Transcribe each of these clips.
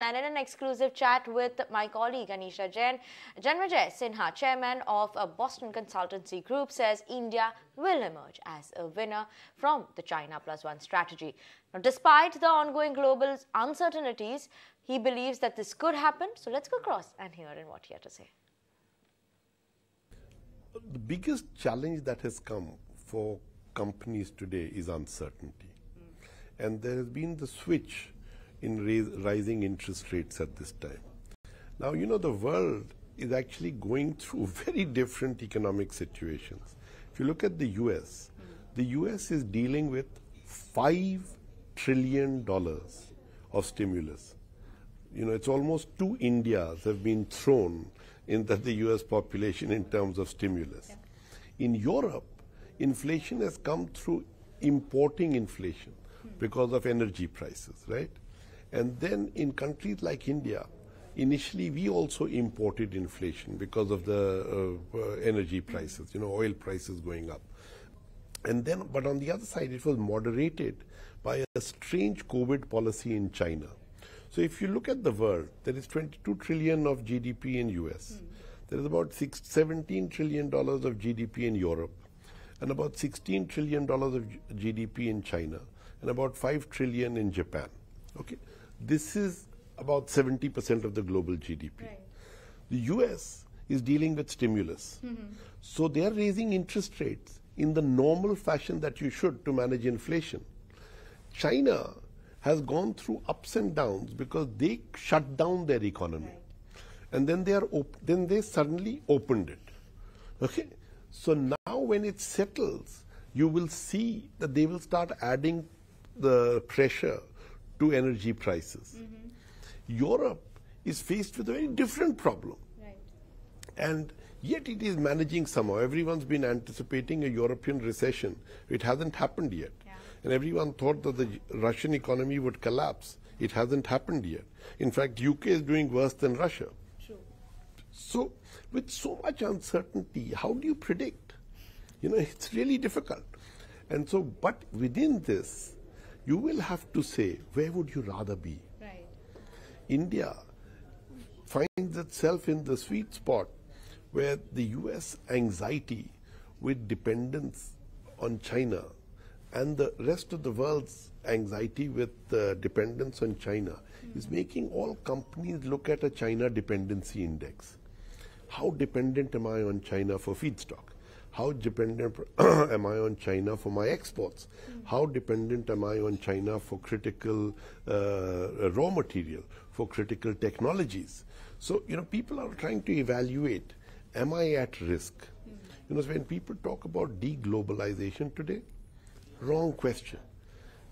And in an exclusive chat with my colleague Anisha Jain, Janmejaya Sinha, chairman of a Boston consultancy group, says India will emerge as a winner from the China Plus One strategy. Now, despite the ongoing global uncertainties, he believes that this could happen. So let's go across and hear what he had to say. The biggest challenge that has come for companies today is uncertainty. And there has been the switch in rising interest rates at this time. Now, you know, the world is actually going through very different economic situations. If you look at the US is dealing with $5 trillion of stimulus. You know, it's almost two Indias have been thrown in the US population in terms of stimulus. In Europe, inflation has come through importing inflation because of energy prices, right? And then in countries like India, initially we also imported inflation because of the energy prices, you know, oil prices going up. And then, but on the other side, it was moderated by a strange COVID policy in China. So if you look at the world, there is 22 trillion of GDP in US. There is about $17 trillion of GDP in Europe, and about $16 trillion of GDP in China, and about $5 trillion in Japan. Okay. This is about 70% of the global GDP. Right. The US is dealing with stimulus. So they are raising interest rates in the normal fashion that you should to manage inflation. China has gone through ups and downs because they shut down their economy. And then they, suddenly opened it. Okay? So now when it settles, you will see that they will start adding the pressure to energy prices. Europe is faced with a very different problem. And yet it is managing somehow. Everyone's been anticipating a European recession. It hasn't happened yet. And everyone thought that the Russian economy would collapse. It hasn't happened yet. In fact, UK is doing worse than Russia. So with so much uncertainty, how do you predict? You know, it's really difficult. And so, but within this, you will have to say, where would you rather be? India finds itself in the sweet spot where the US anxiety with dependence on China and the rest of the world's anxiety with dependence on China is making all companies look at a China dependency index. How dependent am I on China for feedstock? How dependent am I on China for my exports? How dependent am I on China for critical raw material, for critical technologies? So, you know, people are trying to evaluate, am I at risk? You know, so when people talk about deglobalization today, wrong question.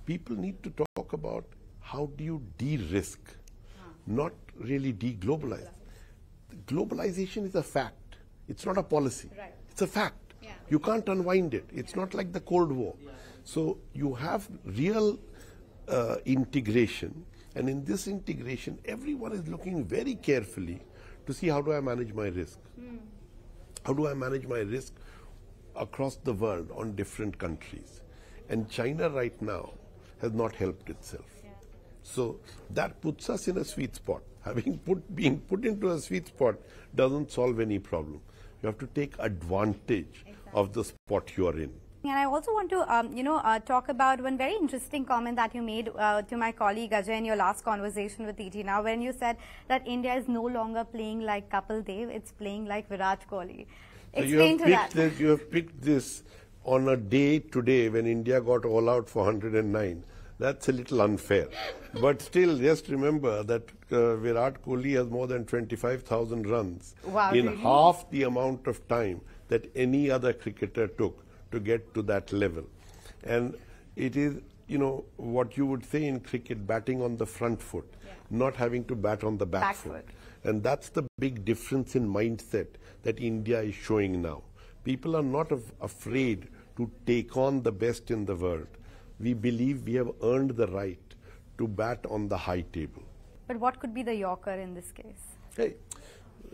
People need to talk about how do you de-risk, not really deglobalize. Globalization is a fact. It's not a policy. It's a fact. You can't unwind it. It's not like the Cold War. So you have real integration, and in this integration, everyone is looking very carefully to see how do I manage my risk? How do I manage my risk across the world on different countries? And China right now has not helped itself. So that puts us in a sweet spot. Being put into a sweet spot doesn't solve any problem. You have to take advantage of the spot you are in. And I also want to, you know, talk about one very interesting comment that you made to my colleague Ajay in your last conversation with ET Now, when you said that India is no longer playing like Kapil Dev, it's playing like Virat Kohli. Explain to that. This, you have picked this on a day today when India got all out for 109. That's a little unfair. But still, just remember that Virat Kohli has more than 25,000 runs in half the amount of time that any other cricketer took to get to that level. And it is, you know, what you would say in cricket, batting on the front foot, not having to bat on the back foot. And that's the big difference in mindset that India is showing now. People are not afraid to take on the best in the world. We believe we have earned the right to bat on the high table. But what could be the yorker in this case? Hey,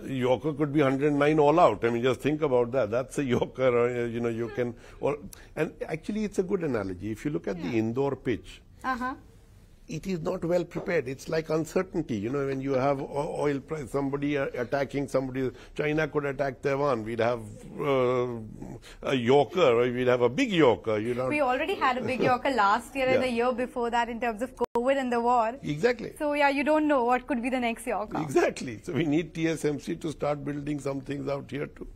yorker could be 109 all out. I mean, just think about that. That's a yorker. Or, you know, you can. Or, and actually, it's a good analogy. If you look at the indoor pitch, it is not well prepared. It's like uncertainty. You know, when you have oil price, somebody attacking somebody. China could attack Taiwan. We'd have a yorker. Or we'd have a big yorker. You know. We already had a big yorker last year and the year before that in terms of COVID and the war. Exactly. So yeah, you don't know what could be the next yorker. Exactly. So we need TSMC to start building some things out here too.